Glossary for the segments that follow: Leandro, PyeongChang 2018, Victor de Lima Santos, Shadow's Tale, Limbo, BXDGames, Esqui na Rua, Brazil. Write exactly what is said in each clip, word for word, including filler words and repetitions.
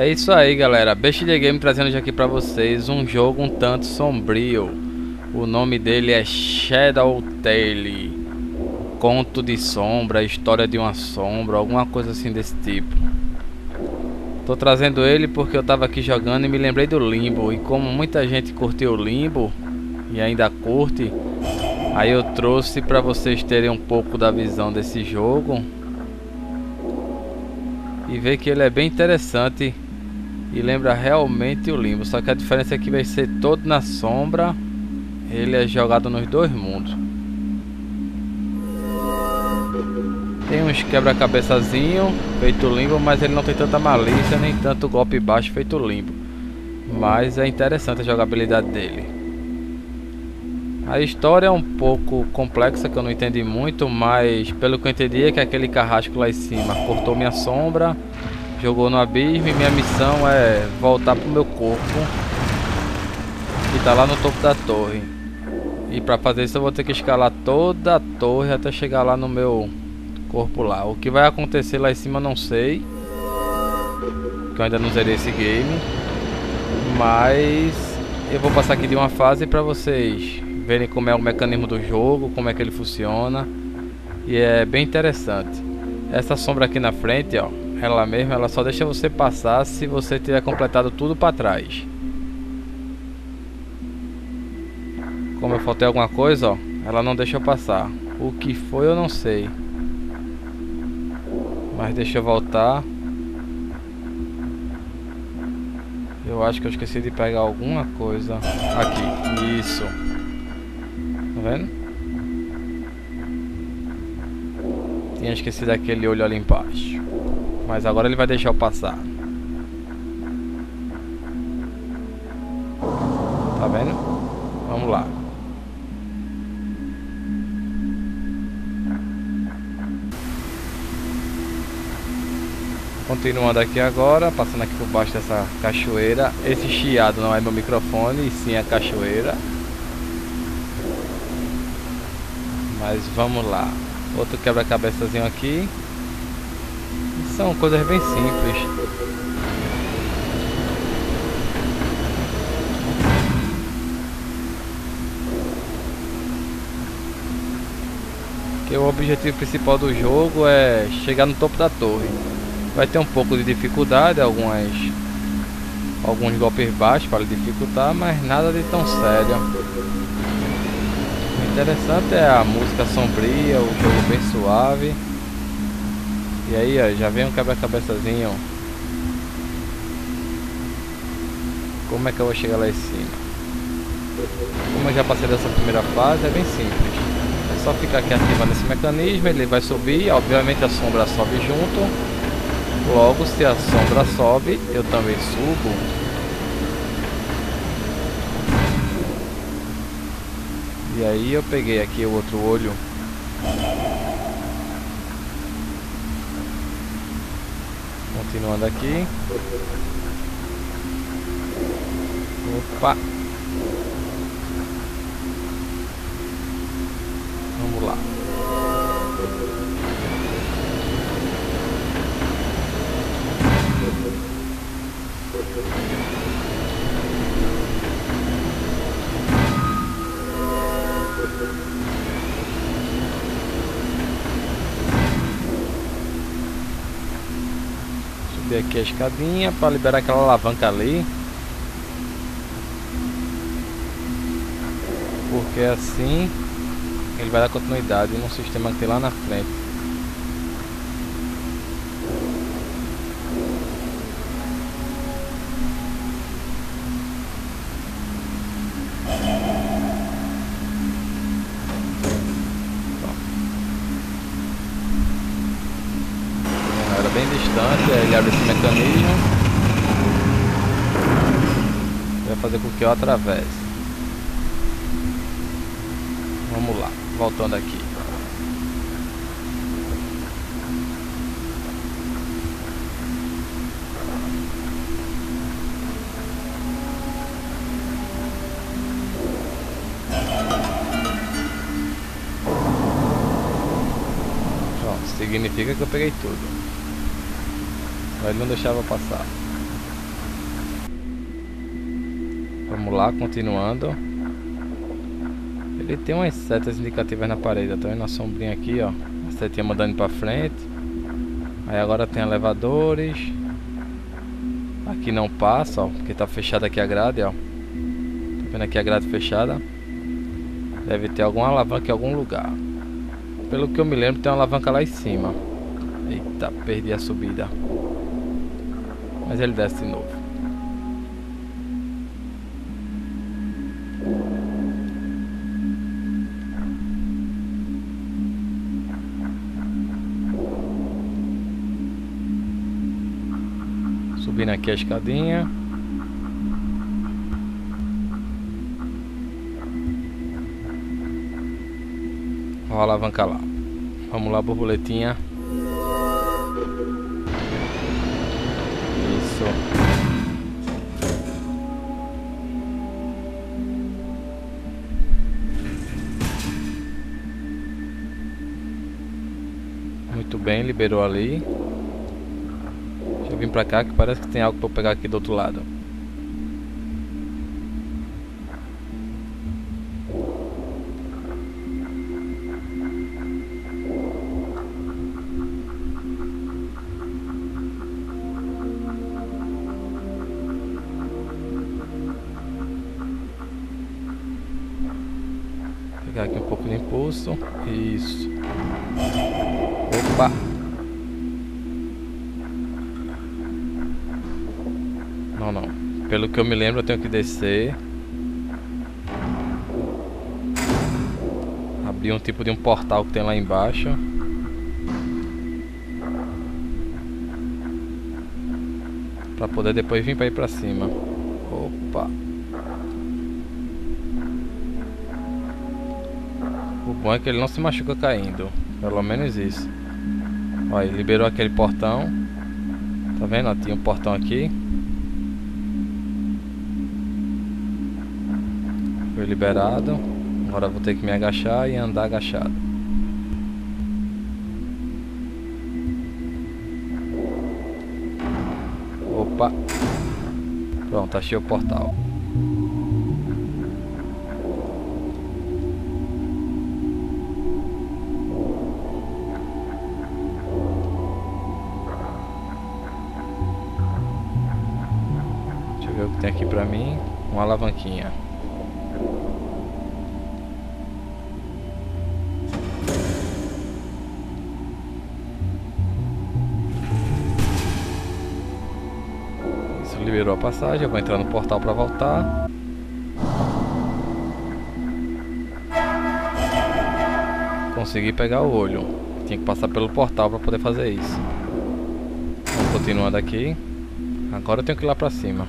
É isso aí, galera, B X D Games trazendo aqui pra vocês um jogo um tanto sombrio. O nome dele é Shadow's Tale, conto de sombra, história de uma sombra, alguma coisa assim desse tipo. Tô trazendo ele porque eu tava aqui jogando e me lembrei do Limbo. E como muita gente curtiu o Limbo e ainda curte, aí eu trouxe pra vocês terem um pouco da visão desse jogo e ver que ele é bem interessante e lembra realmente o Limbo, só que a diferença é que vai ser todo na sombra. Ele é jogado nos dois mundos. Tem uns quebra-cabeçazinho feito o Limbo, mas ele não tem tanta malícia nem tanto golpe baixo feito o Limbo, mas é interessante a jogabilidade dele. A história é um pouco complexa, que eu não entendi muito, mas pelo que eu entendi é que aquele carrasco lá em cima cortou minha sombra, jogou no abismo, e minha missão é voltar pro meu corpo, que tá lá no topo da torre. E pra fazer isso eu vou ter que escalar toda a torre até chegar lá no meu corpo lá. O que vai acontecer lá em cima eu não sei, porque eu ainda não zerei esse game, mas eu vou passar aqui de uma fase pra vocês verem como é o mecanismo do jogo, como é que ele funciona, e é bem interessante. Essa sombra aqui na frente, ó, ela mesma, ela só deixa você passar se você tiver completado tudo para trás. Como eu faltei alguma coisa, ó, ela não deixa eu passar. O que foi eu não sei, mas deixa eu voltar. Eu acho que eu esqueci de pegar alguma coisa aqui. Isso. Tá vendo? Tinha esquecido aquele olho ali embaixo, mas agora ele vai deixar eu passar. Tá vendo? Vamos lá. Continuando aqui agora, passando aqui por baixo dessa cachoeira. Esse chiado não é meu microfone, e sim a cachoeira. Mas vamos lá. Outro quebra-cabeçazinho aqui. São coisas bem simples. Que o objetivo principal do jogo é chegar no topo da torre. Vai ter um pouco de dificuldade, algumas alguns golpes baixos para dificultar, mas nada de tão sério. Interessante é a música sombria, o jogo bem suave. E aí, ó, já vem um quebra-cabeçazinho. Como é que eu vou chegar lá em cima? Como eu já passei dessa primeira fase, é bem simples. É só ficar aqui ativando esse mecanismo, ele vai subir, obviamente a sombra sobe junto. Logo, se a sombra sobe, eu também subo. E aí eu peguei aqui o outro olho. Continuando aqui. Opa! Vamos lá. Subir aqui a escadinha para liberar aquela alavanca ali, porque assim ele vai dar continuidade no sistema que tem lá na frente. Bem distante, ele abre esse mecanismo, vai fazer com que eu atravesse. Vamos lá, voltando aqui. Pronto, significa que eu peguei tudo. Ele não deixava passar. Vamos lá, continuando. Ele tem umas setas indicativas na parede. Tá vendo a sombrinha aqui, ó? A setinha mandando pra frente. Aí agora tem elevadores. Aqui não passa, ó, porque tá fechada aqui a grade, ó. Tá vendo aqui a grade fechada? Deve ter alguma alavanca em algum lugar. Pelo que eu me lembro, tem uma alavanca lá em cima. Eita, perdi a subida. Mas ele desce de novo. Subindo aqui a escadinha. Olha a alavanca lá. Vamos lá, borboletinha. Isso. Muito bem, liberou ali. Deixa eu vir pra cá que parece que tem algo pra eu pegar aqui do outro lado. Aqui um pouco de impulso. Isso. Opa! Não, não. Pelo que eu me lembro, eu tenho que descer. Abrir um tipo de um portal que tem lá embaixo. Pra poder depois vir pra ir pra cima. Opa! O bom é que ele não se machuca caindo. Pelo menos isso. Olha, ele liberou aquele portão. Tá vendo? Tinha um portão aqui. Foi liberado. Agora vou ter que me agachar e andar agachado. Opa! Pronto, achei o portal. O que tem aqui pra mim? Uma alavanquinha. Isso liberou a passagem. Eu vou entrar no portal pra voltar. Consegui pegar o olho. Tinha que passar pelo portal pra poder fazer isso. Então, continuando aqui. Agora eu tenho que ir lá pra cima.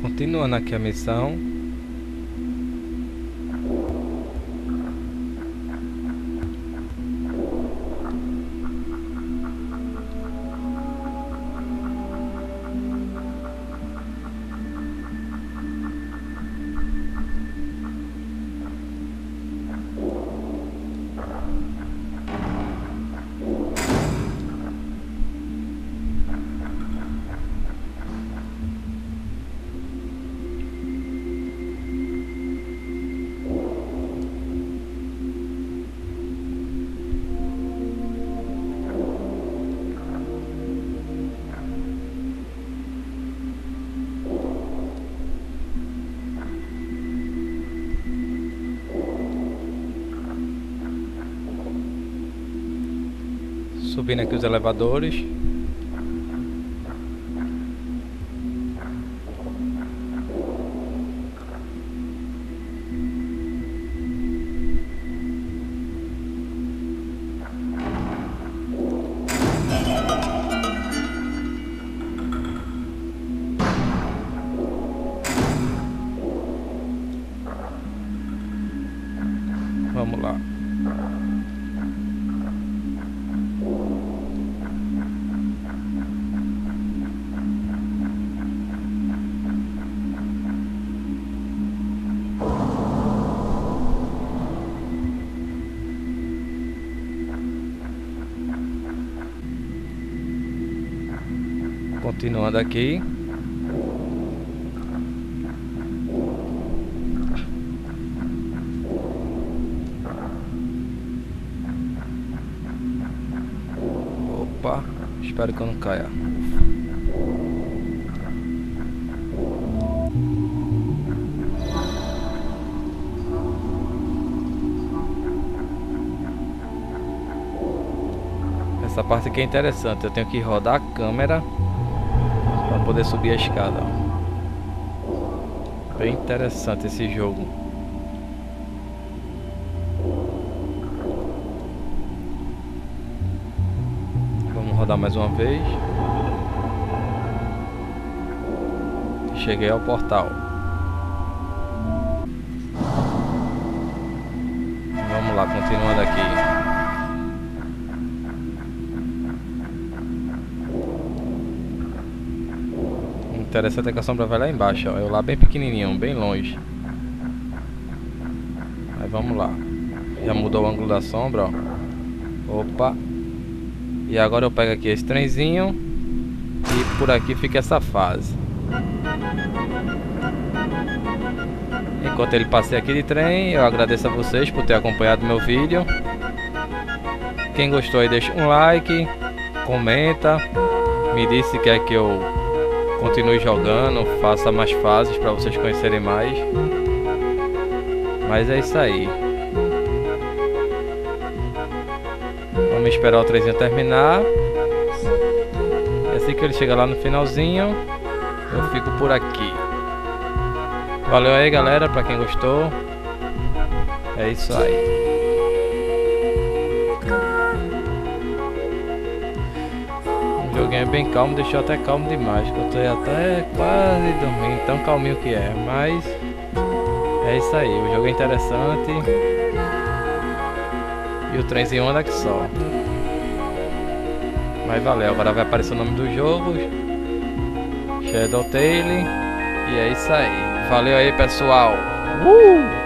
Continuando aqui a missão. Subindo aqui os elevadores. Continuando aqui. Opa, espero que eu não caia. Essa parte aqui é interessante, eu tenho que rodar a câmera para poder subir a escada. Bem interessante esse jogo. Vamos rodar mais uma vez. Cheguei ao portal. Vamos lá, continuando aqui. Interessante é que a sombra vai lá embaixo, ó. Eu lá bem pequenininho, bem longe. Aí vamos lá. Já mudou o ângulo da sombra, ó. Opa. E agora eu pego aqui esse trenzinho. E por aqui fica essa fase. Enquanto ele passeia aqui de trem, eu agradeço a vocês por ter acompanhado meu vídeo. Quem gostou aí deixa um like, comenta, me diz se quer que eu continue jogando, faça mais fases para vocês conhecerem mais. Mas é isso aí. Vamos esperar o trezinho terminar. E assim que ele chegar lá no finalzinho, eu fico por aqui. Valeu aí, galera, para quem gostou. É isso aí. O joguinho é bem calmo, deixou até calmo demais, que eu tô até quase dormindo, tão calminho que é, mas é isso aí, o jogo é interessante e o trenzinho anda que só. Mas valeu, agora vai aparecer o nome do jogo, Shadow's Tale, e é isso aí, valeu aí pessoal! Uh!